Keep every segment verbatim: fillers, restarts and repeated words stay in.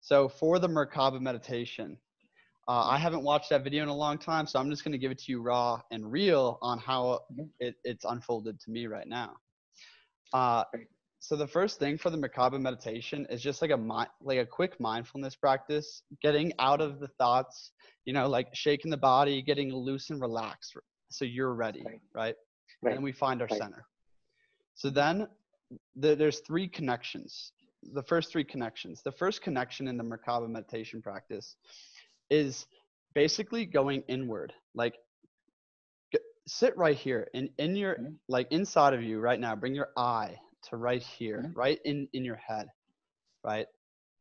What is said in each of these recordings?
So for the Merkaba meditation, uh, I haven't watched that video in a long time, so I'm just going to give it to you raw and real on how it, it's unfolded to me right now. Uh, so the first thing for the Merkaba meditation is just like a mi like a quick mindfulness practice, getting out of the thoughts, you know, like shaking the body, getting loose and relaxed, so you're ready, right? right? right. And we find our right. center. So then th there's three connections. The first three connections. The first connection in the Merkaba meditation practice is basically going inward. Like sit right here and in your, mm-hmm. like inside of you right now, bring your eye to right here, mm-hmm. right in, in your head, right?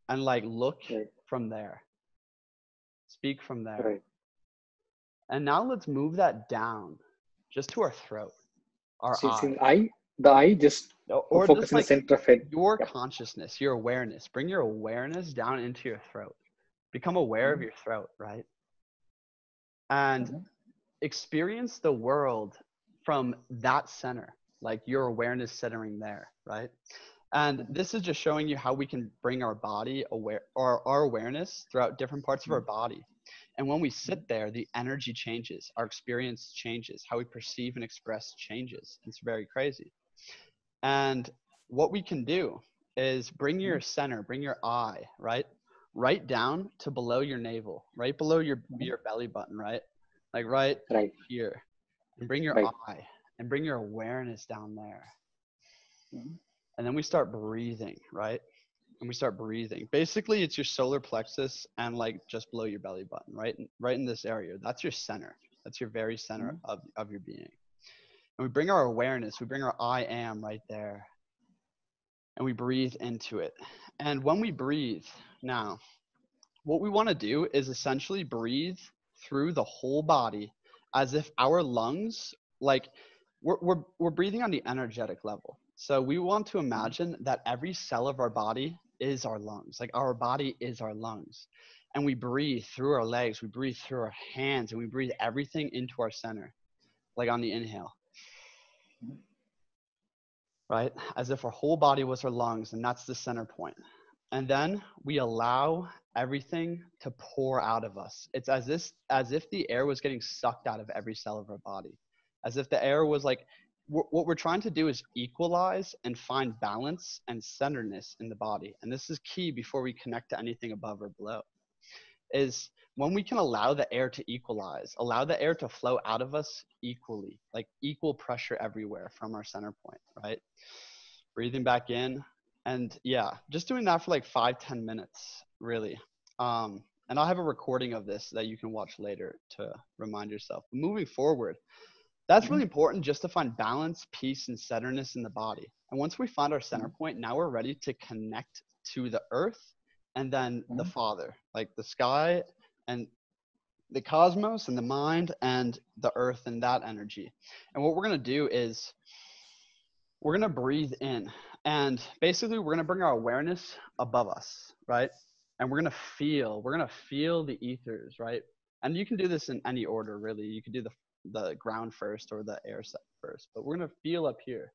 And like look right. from there, speak from there. Right. And now let's move that down just to our throat, our so eye. eye. The eye just or focus like in the center of it. Your yeah. consciousness, your awareness. Bring your awareness down into your throat. Become aware mm-hmm. of your throat, right? And mm-hmm. experience the world from that center, like your awareness centering there, right? And mm-hmm. this is just showing you how we can bring our body aware or our awareness throughout different parts mm-hmm. of our body. And when we sit there, the energy changes, our experience changes, how we perceive and express changes. It's very crazy. And what we can do is bring your center, bring your eye, right? Right down to below your navel, right below your, your belly button, right? Like right, right. here. And bring your right. eye and bring your awareness down there. Mm-hmm. And then we start breathing, right? And we start breathing. Basically, it's your solar plexus and like just below your belly button, right? Right in this area. That's your center. That's your very center mm-hmm. of, of your being. And we bring our awareness, we bring our I am right there, and we breathe into it. And when we breathe now, what we want to do is essentially breathe through the whole body as if our lungs, like we're, we're, we're breathing on the energetic level. So we want to imagine that every cell of our body is our lungs, like our body is our lungs. And we breathe through our legs, we breathe through our hands, and we breathe everything into our center, like on the inhale. Right? As if our whole body was our lungs, and that's the center point. And then we allow everything to pour out of us. It's as if, as if the air was getting sucked out of every cell of our body. As if the air was like, what we're trying to do is equalize and find balance and centeredness in the body. And this is key before we connect to anything above or below, is when we can allow the air to equalize, allow the air to flow out of us equally, like equal pressure everywhere from our center point, right? Breathing back in. And yeah, just doing that for like five, ten minutes, really. Um, and I'll have a recording of this that you can watch later to remind yourself. But moving forward, that's really important just to find balance, peace, and centeredness in the body. And once we find our center point, now we're ready to connect to the earth and then the Father, like the sky and the cosmos and the mind and the earth and that energy. And what we're going to do is we're going to breathe in. And basically, we're going to bring our awareness above us, right? And we're going to feel. We're going to feel the ethers, right? And you can do this in any order, really. You can do the the ground first or the air first, but we're going to feel up here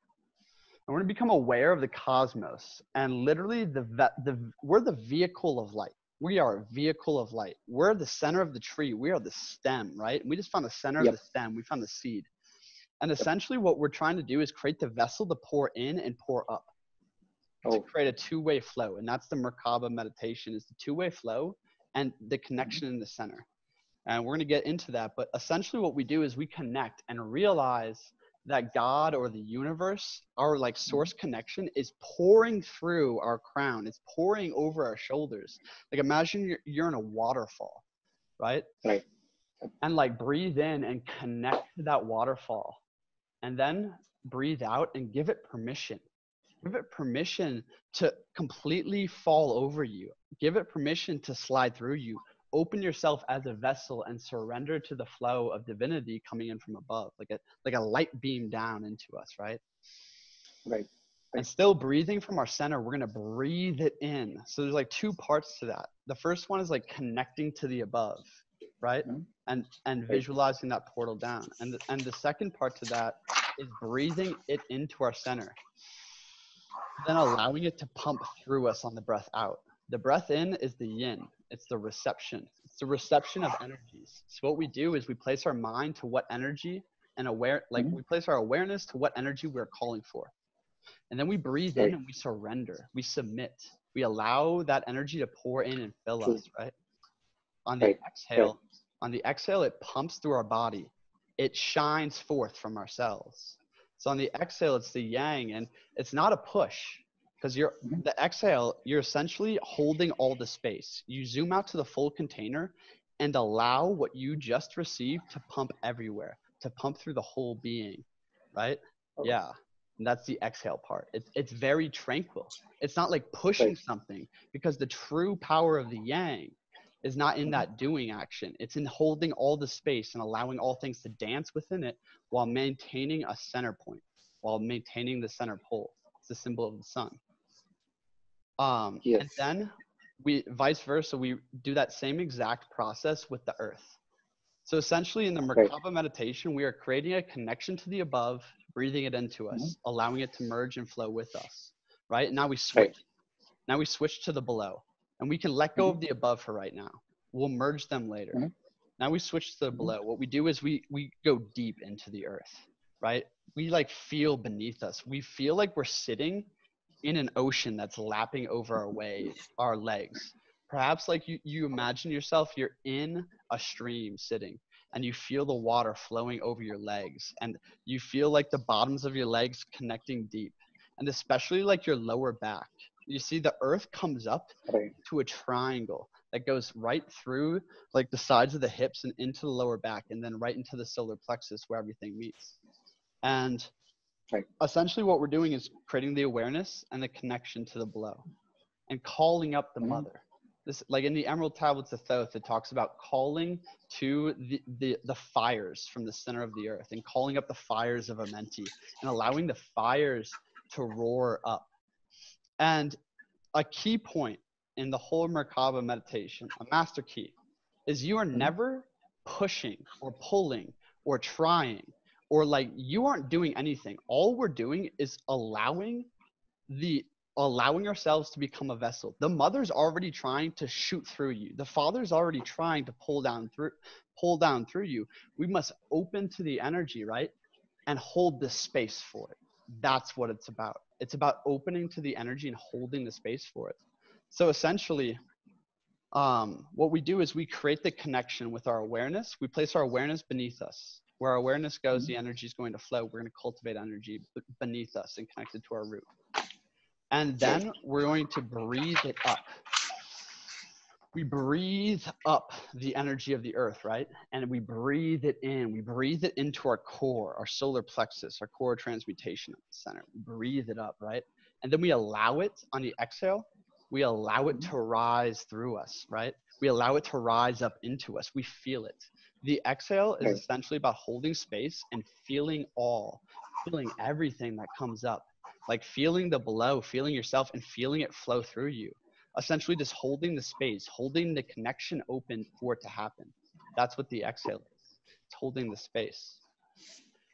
and we're going to become aware of the cosmos. And literally the, the, we're the vehicle of light. We are a vehicle of light. We're the center of the tree. We are the stem, right? And we just found the center yep. of the stem. We found the seed. And essentially what we're trying to do is create the vessel to pour in and pour up oh. to create a two-way flow. And that's the Merkaba meditation, is the two-way flow and the connection mm-hmm. in the center. And we're going to get into that. But essentially what we do is we connect and realize that God or the universe, our like source connection, is pouring through our crown. It's pouring over our shoulders. Like imagine you're, you're in a waterfall, right? Right. And like breathe in and connect to that waterfall. And then breathe out and give it permission. Give it permission to completely fall over you. Give it permission to slide through you. Open yourself as a vessel and surrender to the flow of divinity coming in from above, like a like a light beam down into us, right? Right. And still breathing from our center, we're gonna breathe it in. So there's like two parts to that. The first one is like connecting to the above, right? Mm-hmm. And and visualizing that portal down. And the, and the second part to that is breathing it into our center, then allowing it to pump through us on the breath out. The breath in is the yin. It's the reception. It's the reception of energies. So what we do is we place our mind to what energy and aware, like mm-hmm. we place our awareness to what energy we're calling for. And then we breathe right. in and we surrender. We submit. We allow that energy to pour in and fill True. us, right? On the right. exhale, right. on the exhale, it pumps through our body. It shines forth from our cells. So on the exhale, it's the yang, and it's not a push. Because you're the exhale, you're essentially holding all the space. You zoom out to the full container and allow what you just received to pump everywhere, to pump through the whole being, right? Okay. Yeah, and that's the exhale part. It's, it's very tranquil. It's not like pushing right. something, because the true power of the yang is not in that doing action. It's in holding all the space and allowing all things to dance within it while maintaining a center point, while maintaining the center pole. It's the symbol of the sun. Um, yes. And then we vice versa, we do that same exact process with the earth. So essentially in the Merkaba right. meditation, we are creating a connection to the above, breathing it into us, mm-hmm. allowing it to merge and flow with us, right? And now we switch. Right. Now we switch to the below, and we can let go mm-hmm. of the above for right now. We'll merge them later. Mm-hmm. Now we switch to the mm-hmm. below. What we do is we, we go deep into the earth, right? We like feel beneath us. We feel like we're sitting in an ocean that's lapping over our waves, our legs. Perhaps like you, you imagine yourself, you're in a stream sitting and you feel the water flowing over your legs, and you feel like the bottoms of your legs connecting deep, and especially like your lower back. You see the earth comes up right. to a triangle that goes right through like the sides of the hips and into the lower back, and then right into the solar plexus where everything meets. And Right. essentially what we're doing is creating the awareness and the connection to the below and calling up the mm-hmm. mother. This, like in the Emerald Tablets of Thoth, it talks about calling to the, the, the fires from the center of the earth and calling up the fires of Amenti and allowing the fires to roar up. And a key point in the whole Merkaba meditation, a master key, is you are never pushing or pulling or trying. Or like you aren't doing anything. All we're doing is allowing the allowing ourselves to become a vessel. The mother's already trying to shoot through you. The father's already trying to pull down through pull down through you. We must open to the energy, right? And hold the space for it. That's what it's about. It's about opening to the energy and holding the space for it. So essentially, um, what we do is we create the connection with our awareness. We place our awareness beneath us. Where our awareness goes, the energy is going to flow. We're going to cultivate energy beneath us and connect it to our root. And then we're going to breathe it up. We breathe up the energy of the earth, right? And we breathe it in. We breathe it into our core, our solar plexus, our core transmutation center. We breathe it up, right? And then we allow it on the exhale. We allow it to rise through us, right? We allow it to rise up into us. We feel it. The exhale is essentially about holding space and feeling all, feeling everything that comes up, like feeling the below, feeling yourself and feeling it flow through you. Essentially just holding the space, holding the connection open for it to happen. That's what the exhale is. It's holding the space.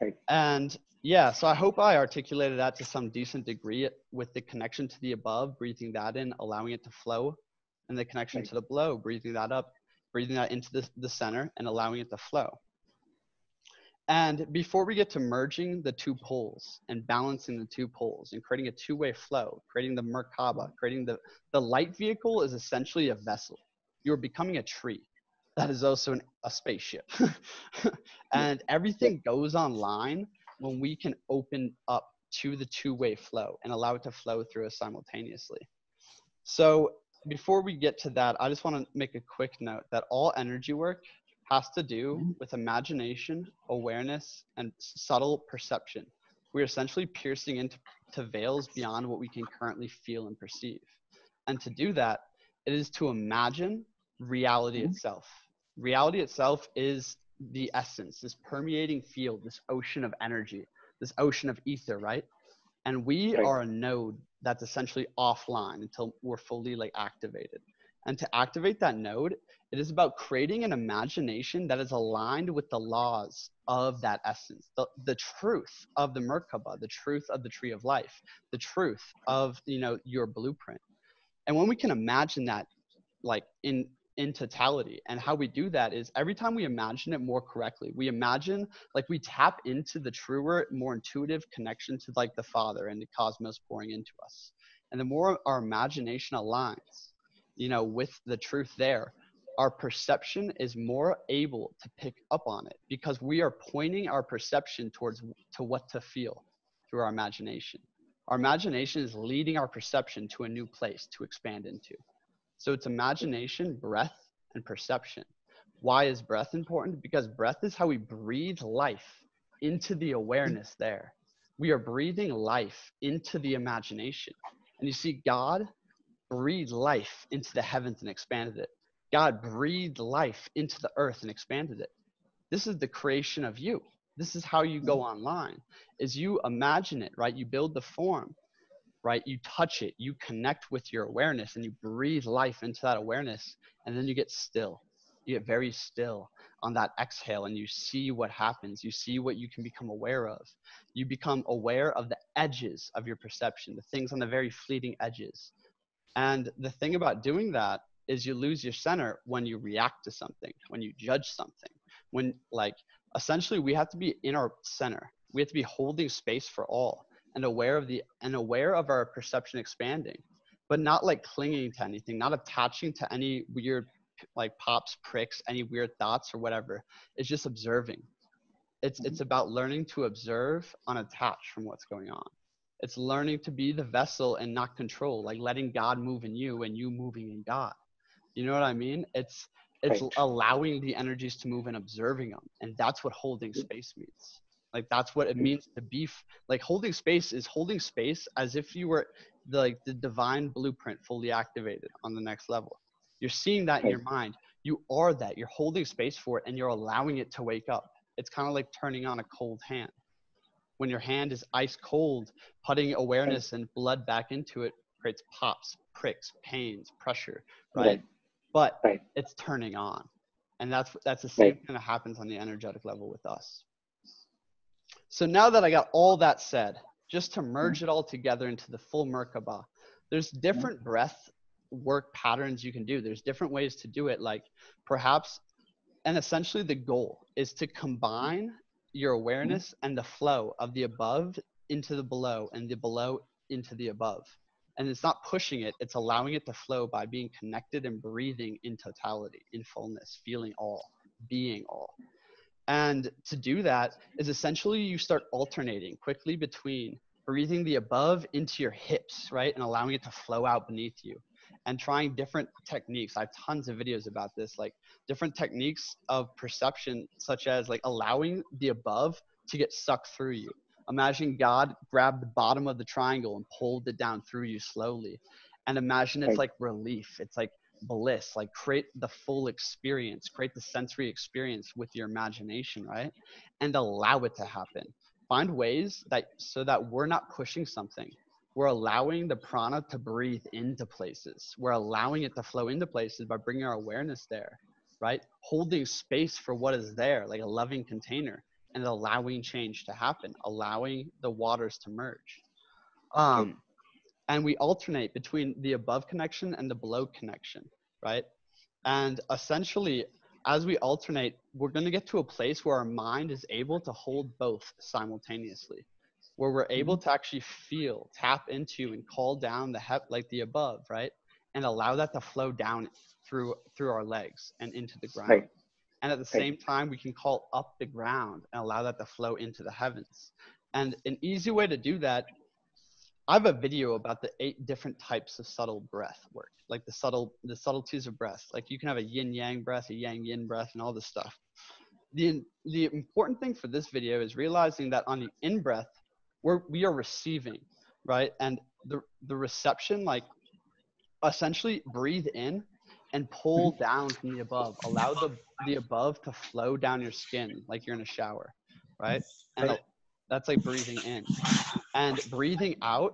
Right. And yeah, so I hope I articulated that to some decent degree with the connection to the above, breathing that in, allowing it to flow, and the connection right. to the below, breathing that up, breathing that into the, the center and allowing it to flow. And before we get to merging the two poles and balancing the two poles and creating a two-way flow, creating the Merkaba, creating the, the light vehicle is essentially a vessel. You're becoming a tree. That is also an, a spaceship. And everything goes online when we can open up to the two-way flow and allow it to flow through us simultaneously. So before we get to that, I just want to make a quick note that all energy work has to do with imagination, awareness, and subtle perception. We're essentially piercing into to veils beyond what we can currently feel and perceive. And to do that, it is to imagine reality mm-hmm. itself. Reality itself is the essence, this permeating field, this ocean of energy, this ocean of ether, right? And we right. are a node that's essentially offline until we're fully like activated. And to activate that node, it is about creating an imagination that is aligned with the laws of that essence, the, the truth of the Merkaba, the truth of the tree of life, the truth of, you know, your blueprint. And when we can imagine that, like in in totality, and how we do that is every time we imagine it more correctly, we imagine like we tap into the truer, more intuitive connection to like the Father and the cosmos pouring into us. And the more our imagination aligns, you know, with the truth there, our perception is more able to pick up on it, because we are pointing our perception towards to what to feel through our imagination. Our imagination is leading our perception to a new place to expand into. So it's imagination, breath, and perception. Why is breath important? Because breath is how we breathe life into the awareness there. We are breathing life into the imagination. And you see, God breathed life into the heavens and expanded it. God breathed life into the earth and expanded it. This is the creation of you. This is how you go online, is you imagine it, right? You build the form, right? You touch it, you connect with your awareness, and you breathe life into that awareness. And then you get still, you get very still on that exhale, and you see what happens. You see what you can become aware of. You become aware of the edges of your perception, the things on the very fleeting edges. And the thing about doing that is you lose your center when you react to something, when you judge something, when like, essentially, we have to be in our center. We have to be holding space for all, and aware of the and aware of our perception expanding, but not like clinging to anything, not attaching to any weird like pops, pricks, any weird thoughts or whatever. It's just observing. It's it's about learning to observe unattached from what's going on. It's learning to be the vessel and not control, like letting God move in you and you moving in God. You know what I mean? It's It's right. Allowing the energies to move and observing them. And that's what holding space means. Like, that's what it means to be f- like holding space is holding space as if you were the, like the divine blueprint fully activated on the next level. You're seeing that right. in your mind. You are that. You're holding space for it, and you're allowing it to wake up. It's kind of like turning on a cold hand. When your hand is ice cold, putting awareness right. and blood back into it creates pops, pricks, pains, pressure, right? right. But right. it's turning on. And that's that's the same right. thing that happens on the energetic level with us. So now that I got all that said, just to merge mm-hmm. it all together into the full Merkaba, there's different mm-hmm. breath work patterns you can do. There's different ways to do it. Like perhaps, and essentially the goal is to combine your awareness mm-hmm. and the flow of the above into the below and the below into the above. And it's not pushing it, it's allowing it to flow by being connected and breathing in totality, in fullness, feeling all, being all. And to do that is essentially you start alternating quickly between breathing the above into your hips, right? And allowing it to flow out beneath you, and trying different techniques. I have tons of videos about this, like different techniques of perception, such as like allowing the above to get sucked through you. Imagine God grabbed the bottom of the triangle and pulled it down through you slowly. And imagine it's like relief. It's like bliss. Like create the full experience. Create the sensory experience with your imagination, right? And allow it to happen. Find ways that so that we're not pushing something. We're allowing the prana to breathe into places. We're allowing it to flow into places by bringing our awareness there, right? Holding space for what is there, like a loving container. And allowing change to happen, allowing the waters to merge. Um, and we alternate between the above connection and the below connection, right? And essentially, as we alternate, we're going to get to a place where our mind is able to hold both simultaneously, where we're able to actually feel, tap into, and call down the he- like the above, right? And allow that to flow down through through our legs and into the ground. Right. And at the same time, we can call up the ground and allow that to flow into the heavens. And an easy way to do that, I have a video about the eight different types of subtle breath work, like the subtle, the subtleties of breath. Like you can have a yin-yang breath, a yang-yin breath, and all this stuff. The, the important thing for this video is realizing that on the in-breath, we're, we are receiving, right? And the, the reception, like essentially breathe in, and pull down from the above. Allow the, the above to flow down your skin like you're in a shower, right? And that's like breathing in. And breathing out,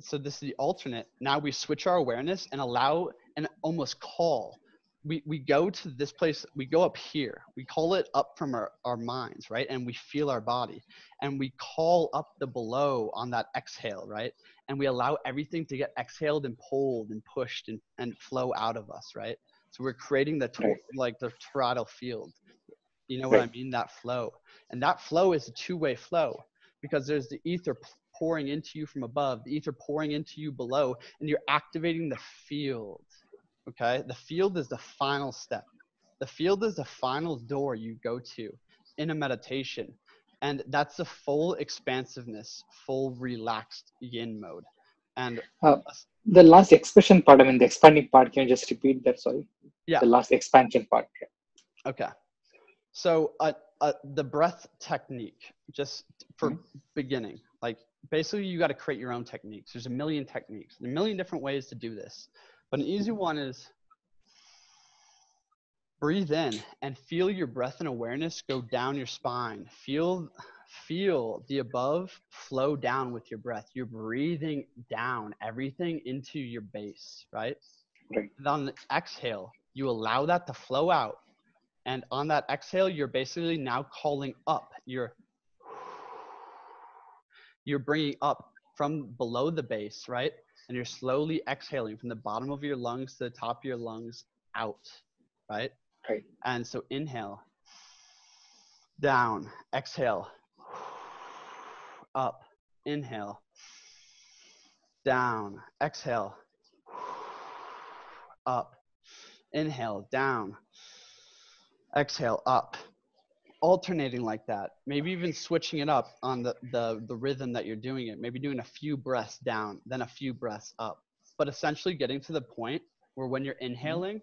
so this is the alternate. Now we switch our awareness and allow and almost call we, we go to this place, we go up here, we call it up from our, our minds, right? And we feel our body and we call up the below on that exhale, right? And we allow everything to get exhaled and pulled and pushed and, and flow out of us, right? So we're creating the, like the toroidal field, you know what I mean? That flow. And that flow is a two-way flow because there's the ether pouring into you from above, the ether pouring into you below, and you're activating the field. Okay, the field is the final step. The field is the final door you go to in a meditation. And that's the full expansiveness, full relaxed yin mode. And uh, the last expression part, I mean, the expanding part, can you just repeat that? Sorry. Yeah. The last expansion part. Okay. So uh, uh, the breath technique, just for mm-hmm. beginning, like basically you got to create your own techniques. There's a million techniques, a million different ways to do this. But an easy one is breathe in and feel your breath and awareness go down your spine. Feel, feel the above flow down with your breath. You're breathing down everything into your base, right? right. And on the exhale, you allow that to flow out. And on that exhale, you're basically now calling up. You're, you're bringing up from below the base, right? And you're slowly exhaling from the bottom of your lungs to the top of your lungs out, right? Right. And so inhale, down, exhale, up, inhale, down, exhale, up, inhale, down, exhale, up. Alternating like that, maybe even switching it up on the, the, the rhythm that you're doing it, maybe doing a few breaths down, then a few breaths up, but essentially getting to the point where when you're inhaling,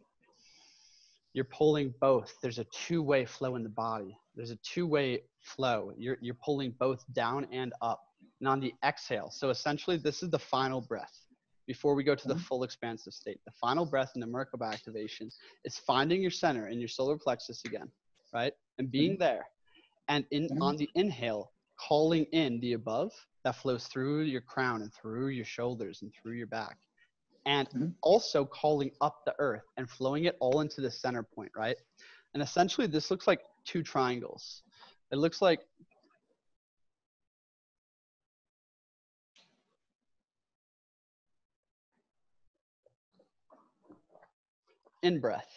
you're pulling both. There's a two-way flow in the body. There's a two-way flow. You're, you're pulling both down and up, and on the exhale. So essentially, this is the final breath before we go to the full expansive state. The final breath in the Merkaba activation is finding your center in your solar plexus again, right? And being there, and in on the inhale, calling in the above that flows through your crown and through your shoulders and through your back, and mm-hmm. also calling up the earth and flowing it all into the center point, right? And essentially this looks like two triangles. It looks like in breath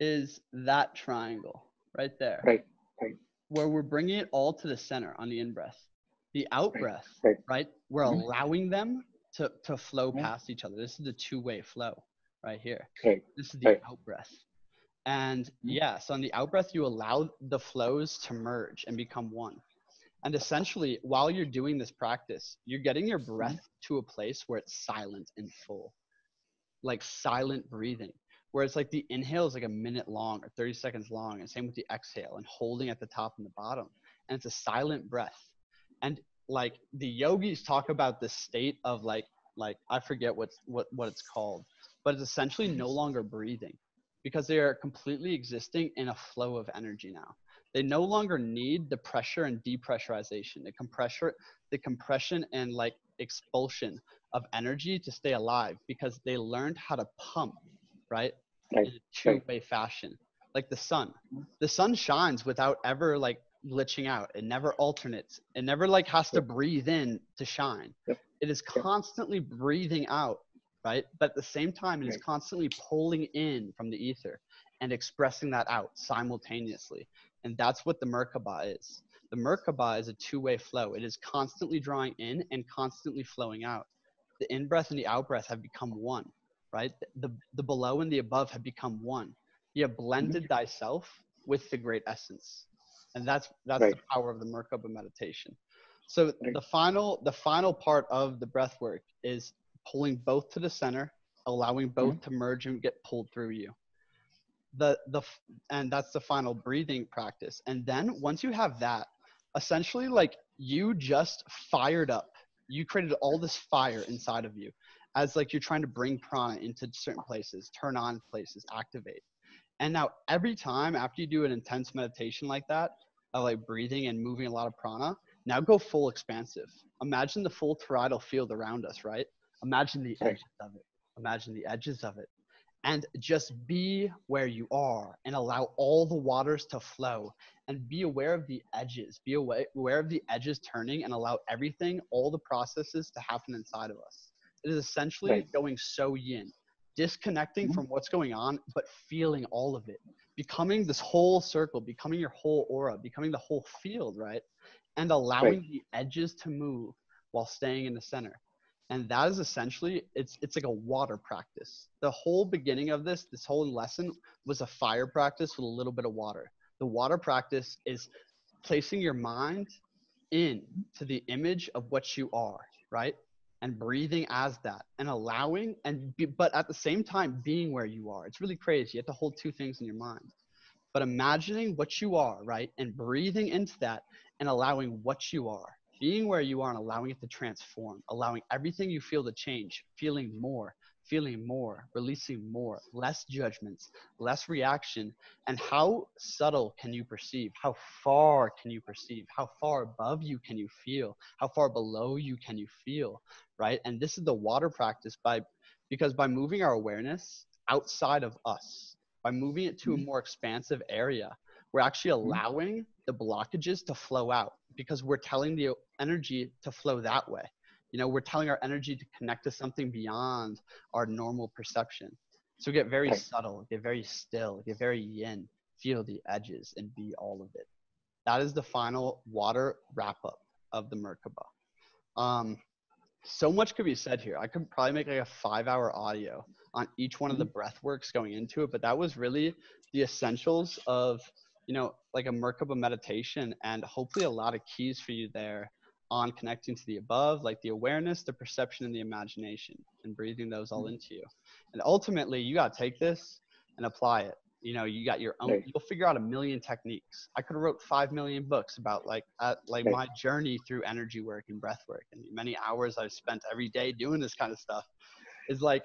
is that triangle right there, right, right, where we're bringing it all to the center on the in-breath. The out-breath, right, right. right, we're mm-hmm. allowing them to, to flow yeah. past each other. This is the two-way flow right here. Right. This is the right. out-breath. And mm-hmm. yes, yeah, so on the out-breath, you allow the flows to merge and become one. And essentially, while you're doing this practice, you're getting your breath mm-hmm. to a place where it's silent and full, like silent breathing. Where it's like the inhale is like a minute long or thirty seconds long, and same with the exhale and holding at the top and the bottom. And it's a silent breath. And like the yogis talk about this state of like, like I forget what's, what, what it's called, but it's essentially no longer breathing because they are completely existing in a flow of energy now. They no longer need the pressure and depressurization, the compressor, the compression and like expulsion of energy to stay alive because they learned how to pump, right? Right. In a two-way right. fashion, like the sun. The sun shines without ever like glitching out. It never alternates. It never like has to breathe in to shine. Yep. It is constantly yep. breathing out, right? But at the same time, it right. is constantly pulling in from the ether and expressing that out simultaneously. And that's what the Merkaba is. The Merkaba is a two-way flow. It is constantly drawing in and constantly flowing out. The in-breath and the out-breath have become one. Right? The, the below and the above have become one. You have blended thyself with the great essence. And that's, that's right. the power of the Merkaba meditation. So right. the final, the final part of the breath work is pulling both to the center, allowing both mm-hmm. to merge and get pulled through you. The, the, and that's the final breathing practice. And then once you have that, essentially like you just fired up, you created all this fire inside of you. As like you're trying to bring prana into certain places, turn on places, activate. And now every time after you do an intense meditation like that, of like breathing and moving a lot of prana, now go full expansive. Imagine the full toroidal field around us, right? Imagine the edges of it. Imagine the edges of it. and just be where you are and allow all the waters to flow, and be aware of the edges, be aware of the edges turning, and allow everything, all the processes to happen inside of us. It is essentially right. going so yin, disconnecting mm-hmm. from what's going on, but feeling all of it, becoming this whole circle, becoming your whole aura, becoming the whole field, right? And allowing right. the edges to move while staying in the center. And that is essentially, it's it's like a water practice. The whole beginning of this, this whole lesson was a fire practice with a little bit of water. The water practice is placing your mind in to the image of what you are, right? And breathing as that, and allowing, and be, but at the same time, being where you are. It's really crazy. You have to hold two things in your mind. But imagining what you are, right? And breathing into that and allowing what you are. Being where you are and allowing it to transform, allowing everything you feel to change, feeling more, feeling more, releasing more, less judgments, less reaction. And how subtle can you perceive? How far can you perceive? How far above you can you feel? How far below you can you feel, right? And this is the water practice, by, because by moving our awareness outside of us, by moving it to a more expansive area, we're actually allowing the blockages to flow out, because we're telling the energy to flow that way. You know, we're telling our energy to connect to something beyond our normal perception. So get very right. subtle, get very still, get very yin, feel the edges, and be all of it. That is the final water wrap-up of the Merkaba. Um, so much could be said here. I could probably make like a five-hour audio on each one of the breath works going into it, but that was really the essentials of, you know, like a Merkaba meditation, and hopefully a lot of keys for you there on connecting to the above, like the awareness, the perception, and the imagination, and breathing those all into you. And ultimately, you got to take this and apply it. You know, you got your own, right. you'll figure out a million techniques. I could have wrote five million books about like, uh, like right. my journey through energy work and breath work, and many hours I've spent every day doing this kind of stuff. Is like,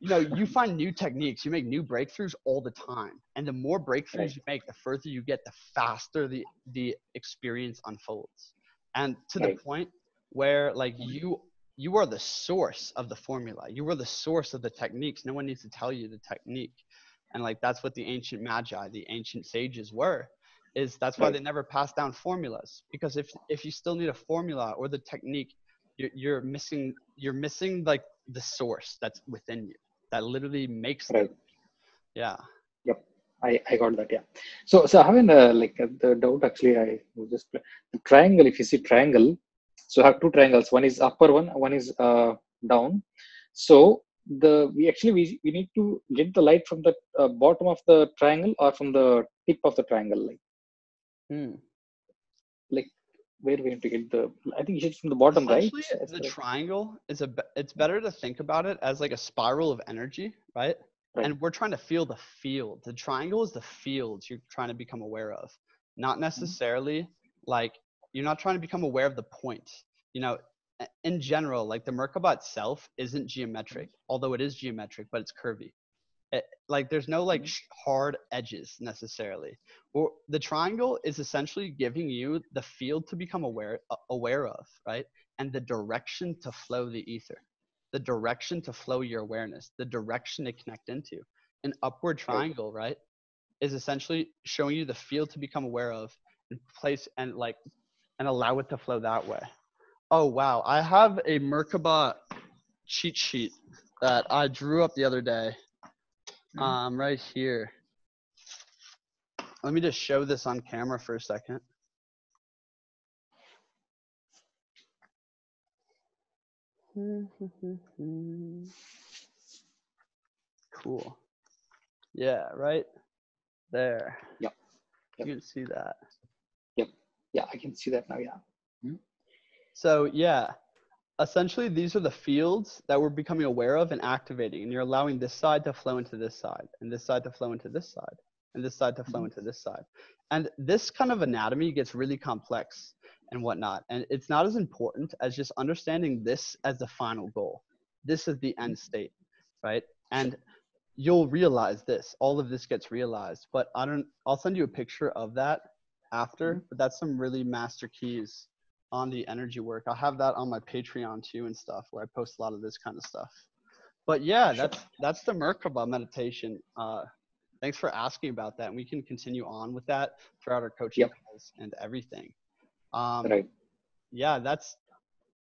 you know, you find new techniques, you make new breakthroughs all the time. And the more breakthroughs right. you make, the further you get, the faster the, the experience unfolds. And to right. the point where like you, you are the source of the formula. You are the source of the techniques. No one needs to tell you the technique. And like, that's what the ancient magi, the ancient sages were, is that's why right. they never passed down formulas. Because if, if you still need a formula or the technique, you're, you're missing, you're missing like the source that's within you. That literally makes right. them. Yeah. Yep. I, I got that. Yeah. So, so having a, like a, the doubt, actually, I just the triangle, if you see triangle, so I have two triangles, one is upper one, one is uh, down. So the, we actually, we, we need to get the light from the uh, bottom of the triangle or from the tip of the triangle. Like, hmm. like where we have to get the, I think it's from the bottom, right? The triangle is a, it's better to think about it as like a spiral of energy, right? right? And we're trying to feel the field. The triangle is the field you're trying to become aware of. Not necessarily mm-hmm. like, you're not trying to become aware of the point. You know, in general, like the Merkaba itself isn't geometric, although it is geometric, but it's curvy. It, like there's no like hard edges necessarily. Or the triangle is essentially giving you the field to become aware uh, aware of, right? And the direction to flow the ether, the direction to flow your awareness, the direction to connect into. An upward triangle, right, is essentially showing you the field to become aware of, and place and like and allow it to flow that way. Oh wow, I have a Merkaba cheat sheet that I drew up the other day. Um, right here. Let me just show this on camera for a second. Cool. Yeah, right there. Yep. Yep. You can see that. Yep. Yeah, I can see that now. Yeah. Mm-hmm. So, yeah. Essentially, these are the fields that we're becoming aware of and activating, and you're allowing this side to flow into this side, and this side to flow into this side, and this side to flow into this side. And this kind of anatomy gets really complex and whatnot, and it's not as important as just understanding this as the final goal. This is the end state, right? And you'll realize this. All of this gets realized, but I don't, I'll send you a picture of that after, but that's some really master keys on the energy work. I'll have that on my Patreon too and stuff, where I post a lot of this kind of stuff. But yeah, that's that's the Merkaba meditation. Uh, thanks for asking about that. And we can continue on with that throughout our coaching yep. calls and everything. Um, right. Yeah, that's